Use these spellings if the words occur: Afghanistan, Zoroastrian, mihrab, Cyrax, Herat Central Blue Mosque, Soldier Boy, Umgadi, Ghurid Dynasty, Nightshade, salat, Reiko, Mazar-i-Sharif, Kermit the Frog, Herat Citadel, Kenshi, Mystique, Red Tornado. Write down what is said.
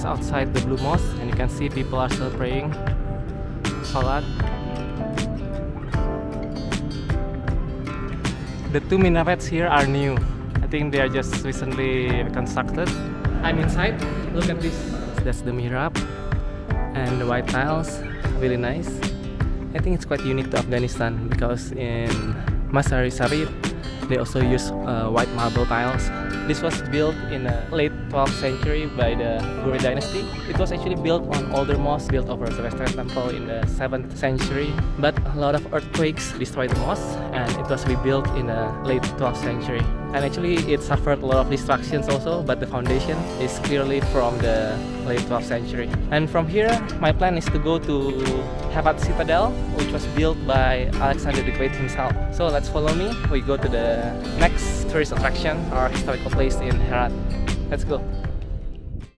is outside the Blue Mosque, and you can see people are still praying salat. The two minarets here are new. I think they are just recently constructed. I'm inside. Look at this. That's the mihrab and the white tiles. Really nice. I think it's quite unique to Afghanistan because in Mazar-i-Sharif they also use white marble tiles. This was built in the late 12th century by the Ghurid Dynasty. It was actually built on older mosques built over a Zoroastrian temple in the 7th century. But a lot of earthquakes destroyed the mosque, and it was rebuilt in the late 12th century. And actually it suffered a lot of destructions also, but the foundation is clearly from the late 12th century. And from here, my plan is to go to Herat Citadel, which was built by Alexander the Great himself. So let's follow me. We go to the next tourist attraction or historical place in Herat. Let's go.